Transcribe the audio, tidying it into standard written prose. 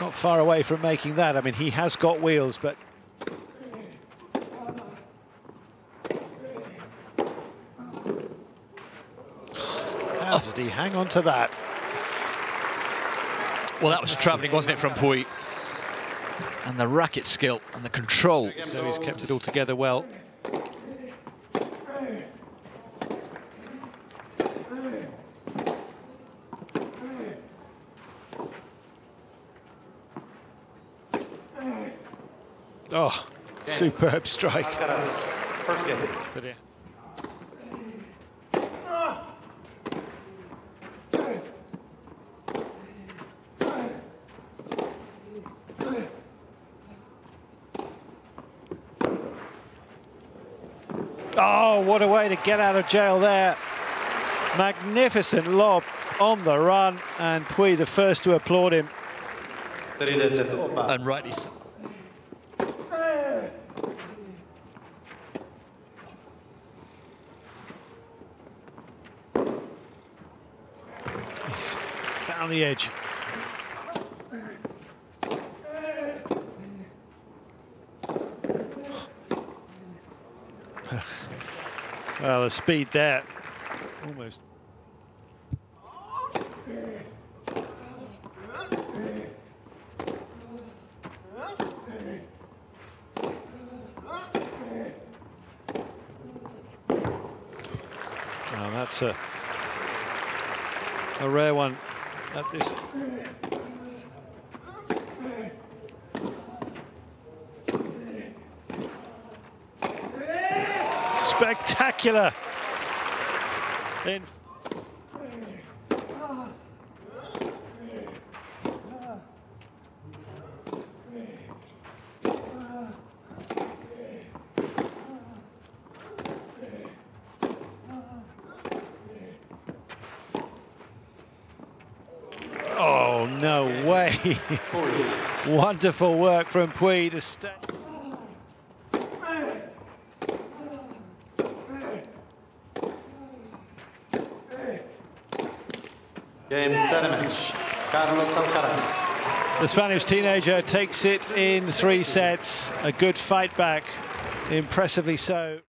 Not far away from making that. I mean, he has got wheels, but how did he hang on to that? Well, that was travelling, wasn't it, from Pouille? And the racket skill and the control. So he's kept it all together well. Oh, superb strike. First game. But yeah. Oh, what a way to get out of jail there. Magnificent lob on the run, and Pouille the first to applaud him. And rightly so. On the edge. Well, the speed there. Almost. Oh, that's a rare one. At this. Spectacular. In. Oh, no way. Wonderful work from Pouille to stay. Game, set, and match. Carlos Alcaraz. The Spanish teenager takes it in 3 sets. A good fight back, impressively so.